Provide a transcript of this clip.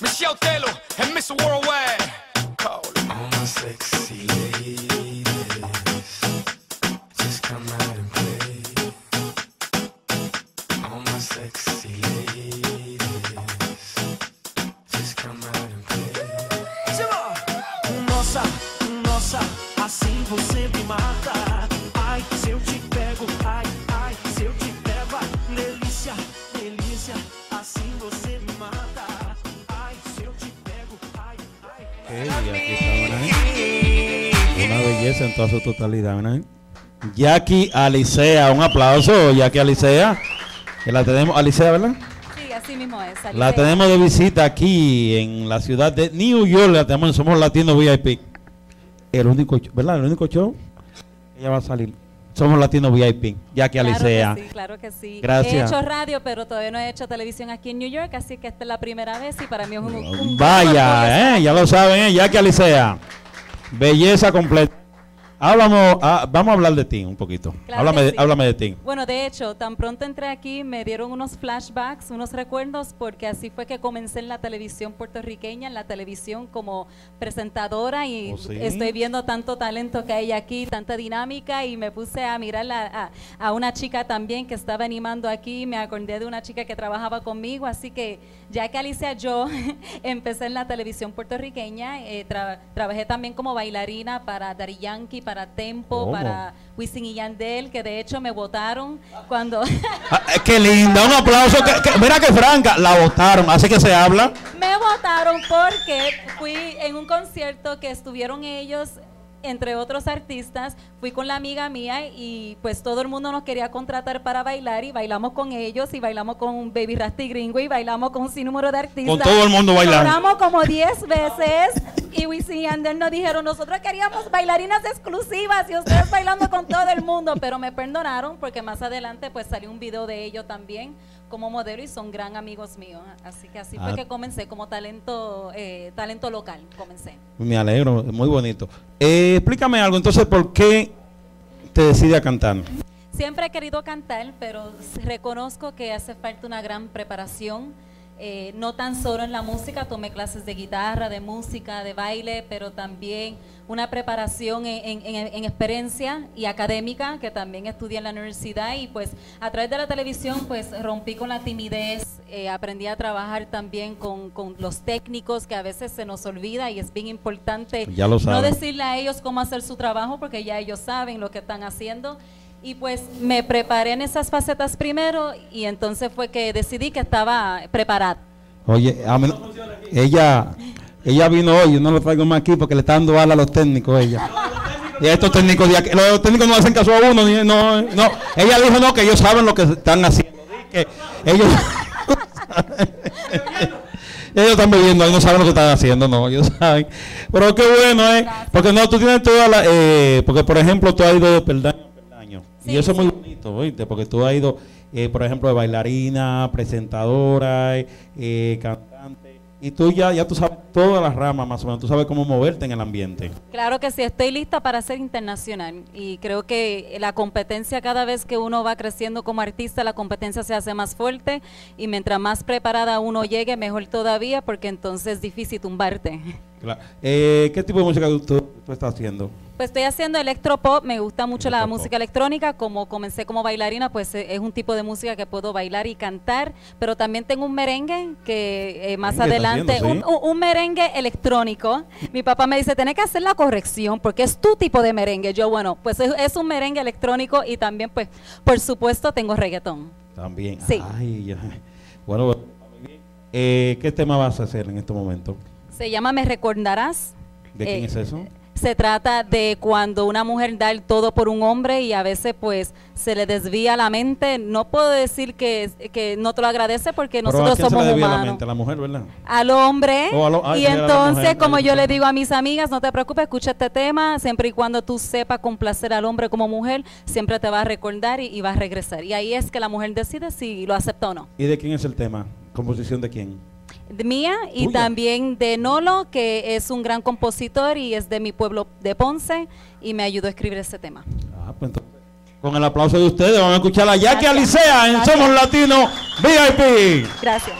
Michelle Tello and Mr. Worldwide. Call them all my sexy ladies. Just come out and play. All my sexy ladies. Just come out and play. Nossa, nossa, assim você me mata. Ai, se eu te pego, ai, ai, se eu te pego. Delícia, delícia, assim você me mata. Hey, aquí está una belleza en toda su totalidad, ¿verdad? Jackie Alicea, un aplauso, Jackie Alicea. Que la tenemos, Alicea, ¿verdad? Sí, así mismo es. Alicea. La tenemos de visita aquí en la ciudad de New York. La tenemos en Somos Latinos VIP. El único, ¿verdad? El único show. Ella va a salir. Somos Latinos VIP, Jackie Alicea. Sí, claro que sí. Gracias. He hecho radio, pero todavía no he hecho televisión aquí en New York, así que esta es la primera vez y para mí es un vaya, ya lo saben, Jackie Alicea. Belleza completa. Vamos a hablar de ti un poquito. Claro, háblame de ti. Bueno, de hecho, tan pronto entré aquí, me dieron unos flashbacks, unos recuerdos, porque así fue que comencé en la televisión puertorriqueña, en la televisión como presentadora y estoy viendo tanto talento que hay aquí, tanta dinámica y me puse a mirar a una chica también que estaba animando aquí, me acordé de una chica que trabajaba conmigo, así que ya que Alicea yo empecé en la televisión puertorriqueña, trabajé también como bailarina para Daddy Yankee, para Tempo, para Wisin y Yandel, que de hecho me votaron cuando... ¡Qué linda! Un aplauso. Mira que franca, la votaron, así que se habla. Me votaron porque fui en un concierto que estuvieron ellos, entre otros artistas, fui con la amiga mía y pues todo el mundo nos quería contratar para bailar y bailamos con ellos y bailamos con Baby Rasty Gringo y bailamos con un sinnúmero de artistas. Con todo el mundo bailando. Bailamos como 10 veces y Wisin y Yandel nos dijeron, nosotros queríamos bailarinas exclusivas y ustedes bailando con todo el mundo, pero me perdonaron porque más adelante pues salió un video de ellos también como modelo y son gran amigos míos, así que así fue que comencé como talento local, comencé. Me alegro, muy bonito. Explícame algo, entonces, ¿por qué te decides a cantar? Siempre he querido cantar, pero reconozco que hace falta una gran preparación, no tan solo en la música, tomé clases de guitarra, de música, de baile, pero también una preparación en experiencia y académica, que también estudié en la universidad y pues a través de la televisión pues rompí con la timidez, aprendí a trabajar también con los técnicos que a veces se nos olvida y es bien importante no decirle a ellos cómo hacer su trabajo porque ya ellos saben lo que están haciendo. Y pues me preparé en esas facetas primero y entonces fue que decidí que estaba preparada. Oye, ella vino hoy, yo no lo traigo más aquí porque le está dando ala a los técnicos ella. Y estos técnicos de aquí, los técnicos no hacen caso a uno, no. Ella dijo no, que ellos saben lo que están haciendo. Que ellos, ellos están bebiendo, ellos no saben lo que están haciendo, no, ellos saben. Pero qué bueno, porque no, tú tienes toda la, porque por ejemplo tú has ido de peldaño. Sí, y eso es muy bonito, ¿viste? Porque tú has ido, por ejemplo, de bailarina, presentadora, cantante, y tú ya tú sabes todas las ramas más o menos, tú sabes cómo moverte en el ambiente. Claro que sí, estoy lista para ser internacional y creo que la competencia cada vez que uno va creciendo como artista, la competencia se hace más fuerte y mientras más preparada uno llegue, mejor todavía porque entonces es difícil tumbarte. Claro. ¿Qué tipo de música tú estás haciendo? Pues estoy haciendo electropop, me gusta mucho la música electrónica, como comencé como bailarina, pues es un tipo de música que puedo bailar y cantar, pero también tengo un merengue que más adelante, un merengue electrónico. Mi papá me dice, tenés que hacer la corrección porque es tu tipo de merengue. Yo, bueno, pues es un merengue electrónico y también, pues, por supuesto, tengo reggaetón. También. Sí. Ay, bueno, ¿qué tema vas a hacer en este momento? Se llama Me Recordarás. ¿De quién es eso? Se trata de cuando una mujer da el todo por un hombre y a veces pues se le desvía la mente. No puedo decir que no te lo agradece porque nosotros somos humanos. ¿A quién se le desvía la mente? ¿A la mujer, verdad? Al hombre. Y entonces, como yo le digo a mis amigas, no te preocupes, escucha este tema. Siempre y cuando tú sepas complacer al hombre como mujer, siempre te va a recordar y va a regresar. Y ahí es que la mujer decide si lo acepta o no. ¿Y de quién es el tema? ¿Composición de quién? Mía y también de Nolo, que es un gran compositor y es de mi pueblo de Ponce y me ayudó a escribir ese tema. Ah, pues entonces, con el aplauso de ustedes vamos a escuchar a Jackie Alicea en Somos Latinos VIP. Gracias.